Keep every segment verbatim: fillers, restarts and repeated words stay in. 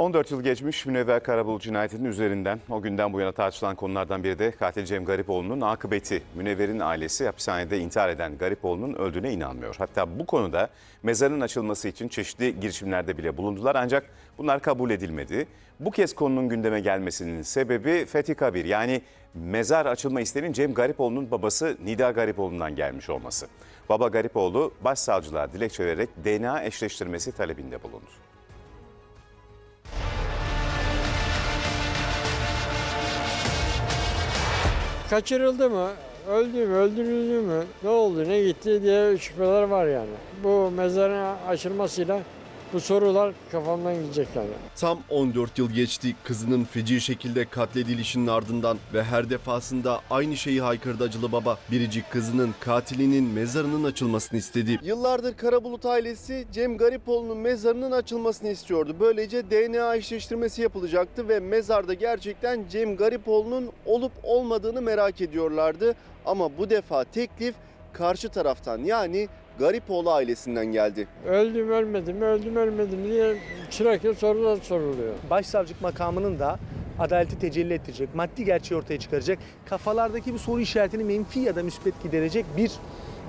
on dört yıl geçmiş Münevver Karabulut cinayetinin üzerinden. O günden bu yana tartışılan konulardan biri de katil Cem Garipoğlu'nun akıbeti. Münevver'in ailesi hapishanede intihar eden Garipoğlu'nun öldüğüne inanmıyor. Hatta bu konuda mezarın açılması için çeşitli girişimlerde bile bulundular, ancak bunlar kabul edilmedi. Bu kez konunun gündeme gelmesinin sebebi Fethi Kabir, yani mezar açılma isteğinin Cem Garipoğlu'nun babası Nida Garipoğlu'ndan gelmiş olması. Baba Garipoğlu başsavcılığa dilekçe vererek D N A eşleştirmesi talebinde bulundu. Kaçırıldı mı, öldü mü, öldürüldü mü, ne oldu, ne gitti diye şüpheler var yani. Bu mezarın açılmasıyla bu sorular kafamdan gidecek yani. Tam on dört yıl geçti kızının feci şekilde katledilişinin ardından ve her defasında aynı şeyi haykırdı acılı baba. Biricik kızının, katilinin mezarının açılmasını istedi. Yıllardır Karabulut ailesi Cem Garipoğlu'nun mezarının açılmasını istiyordu. Böylece D N A eşleştirmesi yapılacaktı ve mezarda gerçekten Cem Garipoğlu'nun olup olmadığını merak ediyorlardı. Ama bu defa teklif karşı taraftan, yani Garipoğlu ailesinden geldi. Öldüm ölmedim, öldüm ölmedim diye çıraklı sorular soruluyor. Başsavcılık makamının da adaleti tecelli ettirecek, maddi gerçeği ortaya çıkaracak, kafalardaki bir soru işaretini menfi ya da müspet giderecek bir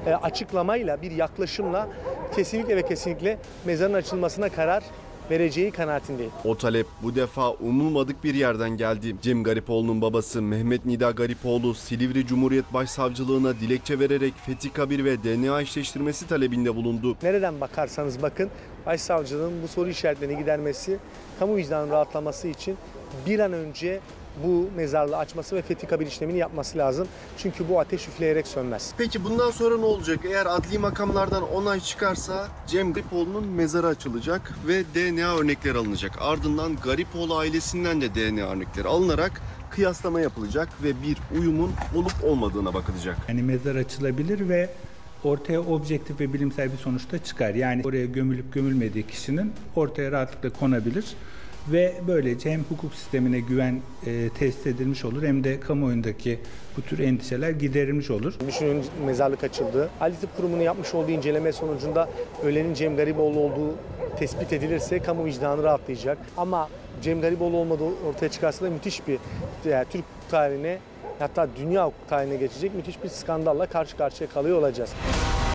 e, açıklamayla, bir yaklaşımla kesinlikle ve kesinlikle mezarın açılmasına karar vereceği kanaatindeyim. O talep bu defa umulmadık bir yerden geldi. Cem Garipoğlu'nun babası Mehmet Nida Garipoğlu, Silivri Cumhuriyet Başsavcılığına dilekçe vererek Fethi Kabir ve D N A eşleştirmesi talebinde bulundu. Nereden bakarsanız bakın, Başsavcılığın bu soru işaretlerini gidermesi, kamu vicdanının rahatlaması için bir an önce bu mezarlığı açması ve Fethi Kabir işlemini yapması lazım. Çünkü bu ateş üfleyerek sönmez. Peki bundan sonra ne olacak? Eğer adli makamlardan onay çıkarsa Cem Garipoğlu'nun mezarı açılacak ve D N A örnekleri alınacak. Ardından Garipoğlu ailesinden de D N A örnekleri alınarak kıyaslama yapılacak ve bir uyumun olup olmadığına bakılacak. Yani mezar açılabilir ve ortaya objektif ve bilimsel bir sonuçta çıkar. Yani oraya gömülüp gömülmediği kişinin ortaya rahatlıkla konabilir. Ve böylece hem hukuk sistemine güven e, tesis edilmiş olur, hem de kamuoyundaki bu tür endişeler giderilmiş olur. Düşünün, mezarlık açıldı. Adalet Kurumu'nun yapmış olduğu inceleme sonucunda ölenin Cem Garipoğlu olduğu tespit edilirse kamu vicdanı rahatlayacak. Ama Cem Garipoğlu olmadığı ortaya çıkarsa da müthiş bir yani Türk tarihine, hatta dünya hukuk tarihine geçecek müthiş bir skandalla karşı karşıya kalıyor olacağız.